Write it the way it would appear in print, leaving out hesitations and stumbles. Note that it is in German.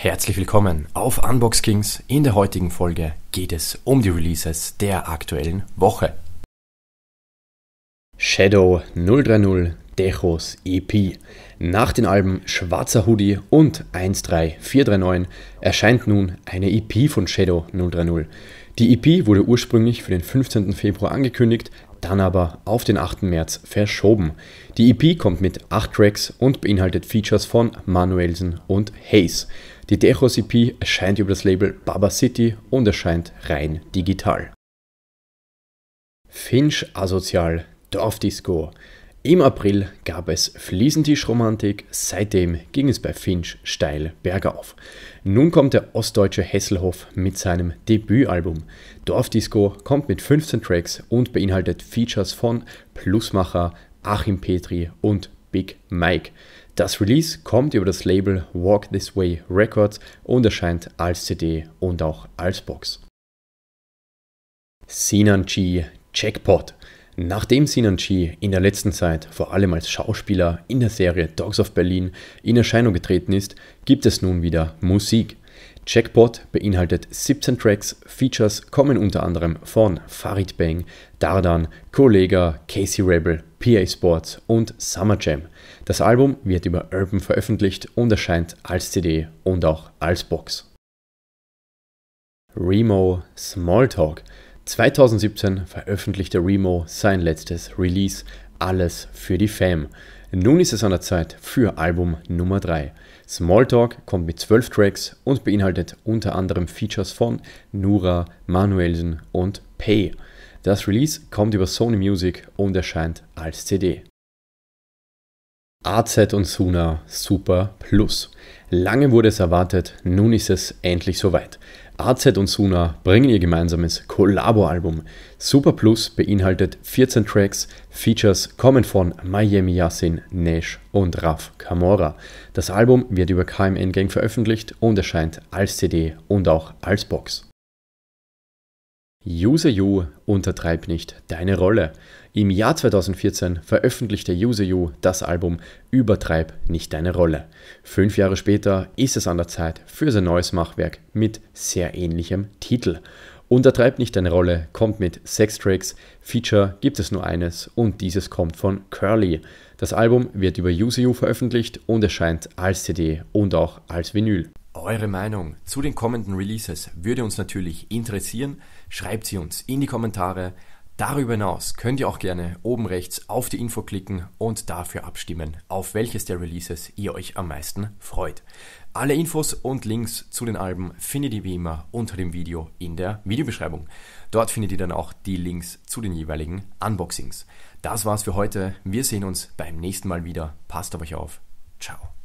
Herzlich willkommen auf Unbox Kings. In der heutigen Folge geht es um die Releases der aktuellen Woche. Shadow 030, Dechoz EP. Nach den Alben Schwarzer Hoodie und 13439 erscheint nun eine EP von Shadow 030. Die EP wurde ursprünglich für den 15. Februar angekündigt, dann aber auf den 8. März verschoben. Die EP kommt mit 8 Tracks und beinhaltet Features von Manuellsen und Hayes. Die Dechoz EP erscheint über das Label Baba City und erscheint rein digital. Finch Asozial, Dorfdisko. Im April gab es Fliesentischromantik, seitdem ging es bei Finch steil bergauf. Nun kommt der ostdeutsche Hesselhoff mit seinem Debütalbum. Dorfdisko kommt mit 15 Tracks und beinhaltet Features von Plusmacher, Achim Petry und Big Mike. Das Release kommt über das Label Walk This Way Records und erscheint als CD und auch als Box. Sinan-G, Jackpot. Nachdem Sinan-G in der letzten Zeit vor allem als Schauspieler in der Serie Dogs of Berlin in Erscheinung getreten ist, gibt es nun wieder Musik. Jackpot beinhaltet 17 Tracks, Features kommen unter anderem von Farid Bang, Dardan, Kollegah, Casey Rebel, PA Sports und Summer Jam. Das Album wird über Urban veröffentlicht und erscheint als CD und auch als Box. Remo, Smalltalk. 2017 veröffentlichte Remo sein letztes Release, Alles für die Fam. Nun ist es an der Zeit für Album Nummer 3. Smalltalk kommt mit 12 Tracks und beinhaltet unter anderem Features von Nura, Manuellsen und Pay. Das Release kommt über Sony Music und erscheint als CD. Azet und Zuna, Super Plus. Lange wurde es erwartet, nun ist es endlich soweit. Azet und Zuna bringen ihr gemeinsames Kollabo-Album. Super Plus beinhaltet 14 Tracks, Features kommen von Miami Yassin, Nesh und Raf Camora. Das Album wird über KMN Gang veröffentlicht und erscheint als CD und auch als Box. User You, Untertreib nicht deine Rolle. Im Jahr 2014 veröffentlichte User You das Album Übertreib nicht deine Rolle. 5 Jahre später ist es an der Zeit für sein neues Machwerk mit sehr ähnlichem Titel. Untertreib nicht deine Rolle kommt mit 6 Tracks, Feature gibt es nur eines und dieses kommt von Curly. Das Album wird über User You veröffentlicht und erscheint als CD und auch als Vinyl. Eure Meinung zu den kommenden Releases würde uns natürlich interessieren. Schreibt sie uns in die Kommentare. Darüber hinaus könnt ihr auch gerne oben rechts auf die Info klicken und dafür abstimmen, auf welches der Releases ihr euch am meisten freut. Alle Infos und Links zu den Alben findet ihr wie immer unter dem Video in der Videobeschreibung. Dort findet ihr dann auch die Links zu den jeweiligen Unboxings. Das war's für heute. Wir sehen uns beim nächsten Mal wieder. Passt auf euch auf. Ciao.